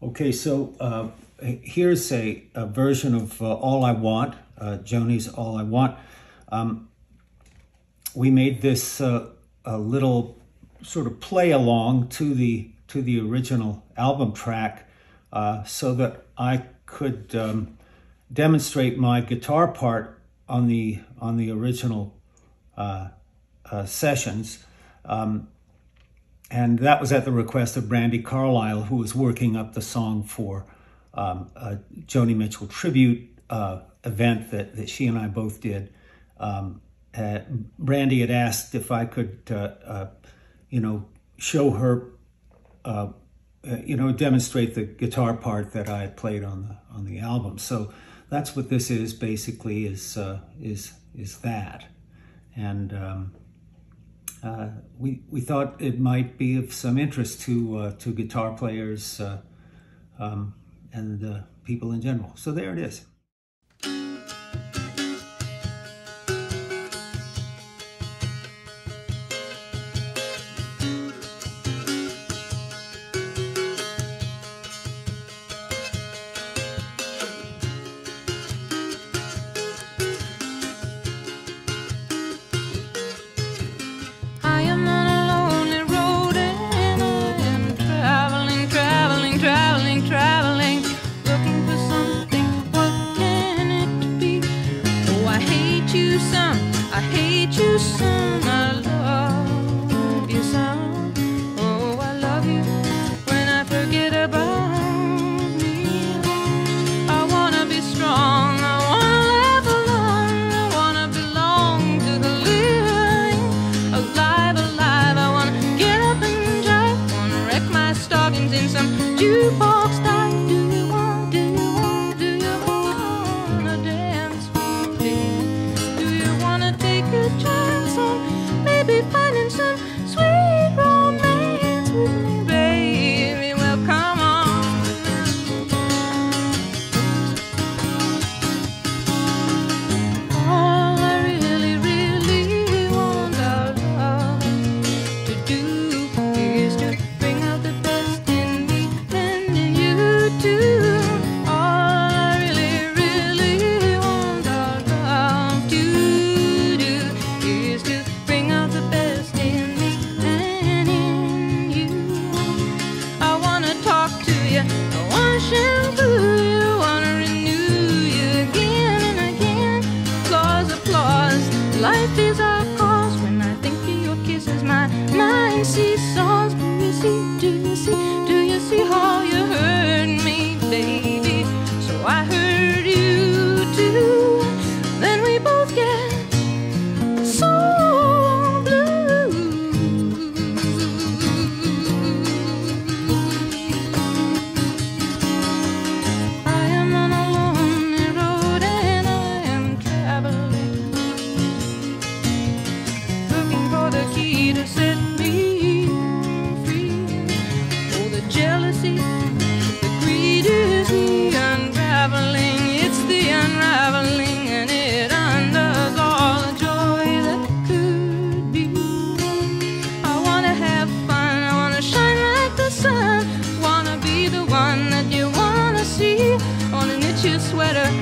Okay, so here's a version of All I Want, Joni's All I Want. We made this a little sort of play along to the original album track so that I could demonstrate my guitar part on the original sessions. And that was at the request of Brandi Carlile, who was working up the song for a Joni Mitchell tribute event that she and I both did. Brandi had asked if I could, you know, show her, you know, demonstrate the guitar part that I played on the album. So that's what this is basically. Is that, and we thought it might be of some interest to guitar players and people in general. So there it is. I hate you some, I love you some. Oh, I love you when I forget about me. I wanna be strong, I wanna live alone, I wanna belong to the living. Alive, alive, I wanna get up and drive, wanna wreck my stockings in some jukebox style. Do you want, do you want, do you wanna dance with me? Maybe finding some sweet romance with me, baby. Well, come on. All I really, really want our love to do is to bring out the best in me and in you too. All I really, really want our love to life is our cause. When I think of your kisses, my mind sees songs. Do you see, do you see, do you see how you hurt me, baby? So I hurt you too. Then we both get so blue. I am on a lonely road and I am traveling. To set me free, oh, the jealousy, the greed is the unraveling. It's the unraveling, and it undoes all the joy that could be. I wanna have fun, I wanna shine like the sun, wanna be the one that you wanna see, wanna knit your sweater.